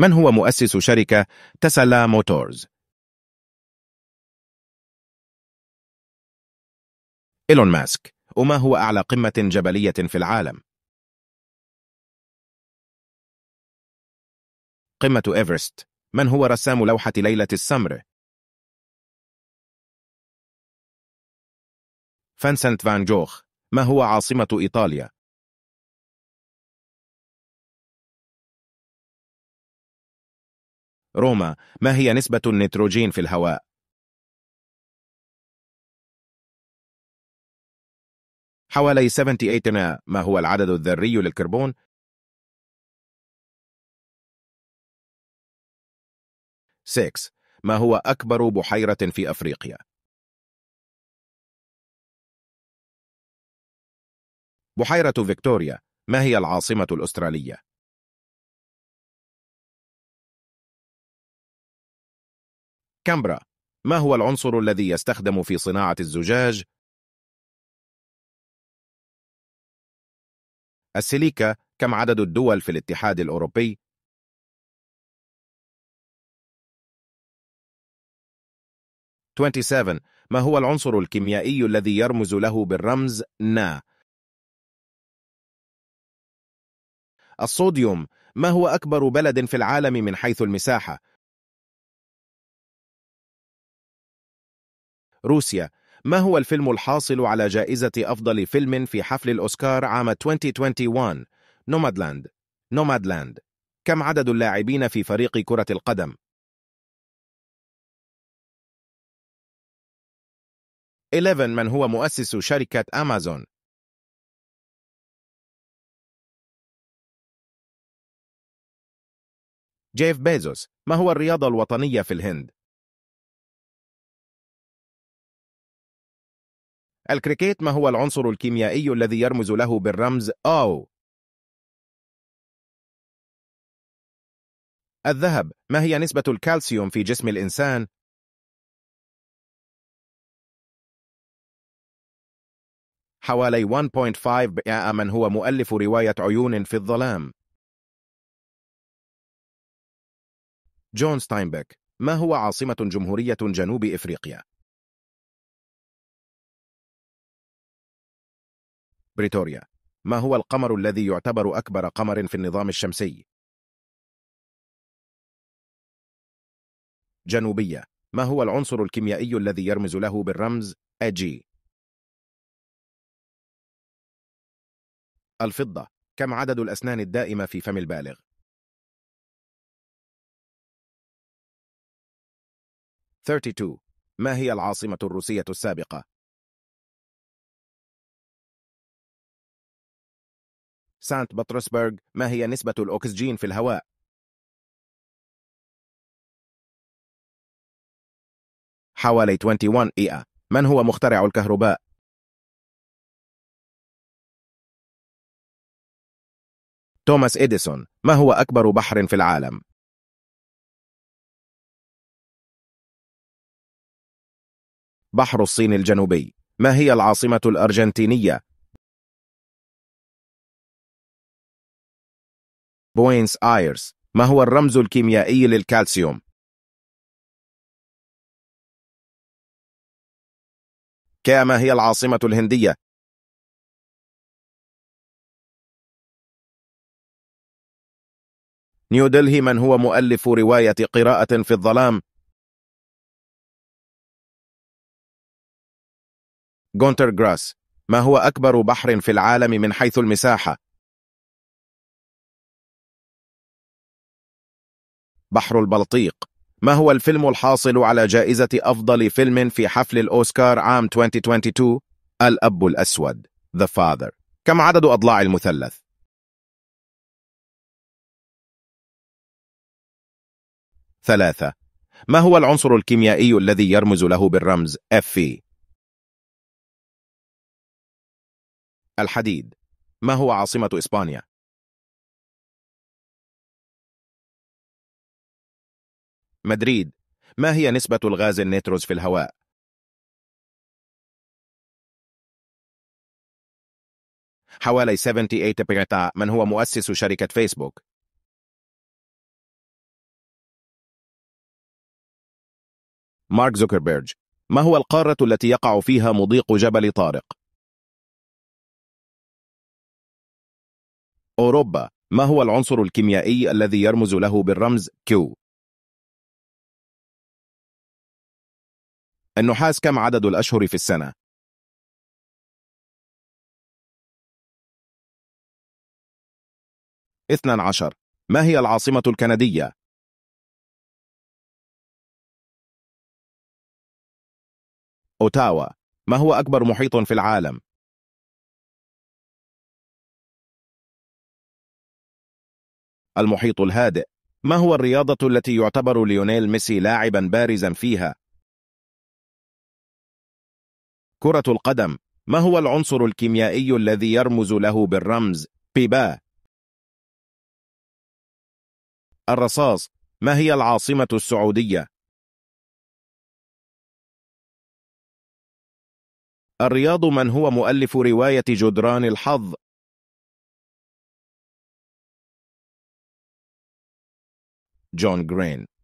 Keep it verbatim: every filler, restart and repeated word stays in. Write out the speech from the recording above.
من هو مؤسس شركة تسلا موتورز؟ إيلون ماسك. وما هو أعلى قمة جبلية في العالم؟ قمة إيفرست. من هو رسام لوحة ليلة السمر؟ فنسنت فان جوخ. ما هو عاصمة إيطاليا؟ روما. ما هي نسبة النيتروجين في الهواء؟ حوالي سبعة وسبعين بالمئة. ما هو العدد الذري للكربون؟ ستة. ما هو أكبر بحيرة في أفريقيا؟ بحيرة فيكتوريا. ما هي العاصمة الأسترالية؟ كامبرا. ما هو العنصر الذي يستخدم في صناعة الزجاج؟ السيليكا. كم عدد الدول في الاتحاد الأوروبي؟ سبعة وعشرين. ما هو العنصر الكيميائي الذي يرمز له بالرمز نا؟ الصوديوم. ما هو أكبر بلد في العالم من حيث المساحة؟ روسيا. ما هو الفيلم الحاصل على جائزة أفضل فيلم في حفل الأوسكار عام ألفين وواحد وعشرين؟ نومادلاند. نومادلاند. كم عدد اللاعبين في فريق كرة القدم؟ إحدى عشر. من هو مؤسس شركة أمازون؟ جيف بيزوس. ما هو الرياضة الوطنية في الهند؟ الكريكيت. ما هو العنصر الكيميائي الذي يرمز له بالرمز أو؟ الذهب. ما هي نسبة الكالسيوم في جسم الإنسان؟ حوالي واحد فاصلة خمسة بالمئة. من هو مؤلف رواية عيون في الظلام؟ جون ستاينبك. ما هو عاصمة جمهورية جنوب إفريقيا؟ بريتوريا. ما هو القمر الذي يعتبر أكبر قمر في النظام الشمسي؟ جنوبية. ما هو العنصر الكيميائي الذي يرمز له بالرمز أج؟ الفضة. كم عدد الأسنان الدائمة في فم البالغ؟ اثنين وثلاثين. ما هي العاصمة الروسية السابقة؟ سانت بطرسبرغ. ما هي نسبة الأكسجين في الهواء؟ حوالي واحد وعشرين بالمئة. من هو مخترع الكهرباء؟ توماس إديسون. ما هو أكبر بحر في العالم؟ بحر الصين الجنوبي. ما هي العاصمة الأرجنتينية؟ بوينس آيرس. ما هو الرمز الكيميائي للكالسيوم؟ كا. ما هي العاصمة الهندية؟ نيودلهي. من هو مؤلف رواية قراءة في الظلام؟ جونتر غراس. ما هو أكبر بحر في العالم من حيث المساحة؟ بحر البلطيق. ما هو الفيلم الحاصل على جائزة أفضل فيلم في حفل الأوسكار عام ألفين واثنين وعشرين؟ الأب الأسود. The Father. كم عدد أضلاع المثلث؟ ثلاثة. ما هو العنصر الكيميائي الذي يرمز له بالرمز Fe؟ الحديد. ما هو عاصمة إسبانيا؟ مدريد. ما هي نسبة الغاز النيتروز في الهواء؟ حوالي سبعة وسبعين بالمئة. من هو مؤسس شركة فيسبوك؟ مارك زوكربيرج، ما هو القارة التي يقع فيها مضيق جبل طارق؟ أوروبا، ما هو العنصر الكيميائي الذي يرمز له بالرمز كيو؟ النحاس، كم عدد الأشهر في السنة؟ اثني عشر. ما هي العاصمة الكندية؟ أوتاوا. ما هو أكبر محيط في العالم؟ المحيط الهادئ. ما هو الرياضة التي يعتبر ليونيل ميسي لاعبا بارزا فيها؟ كرة القدم. ما هو العنصر الكيميائي الذي يرمز له بالرمز بيبا؟ الرصاص. ما هي العاصمة السعودية؟ الرياض. من هو مؤلف رواية جدران الحظ؟ جون جرين.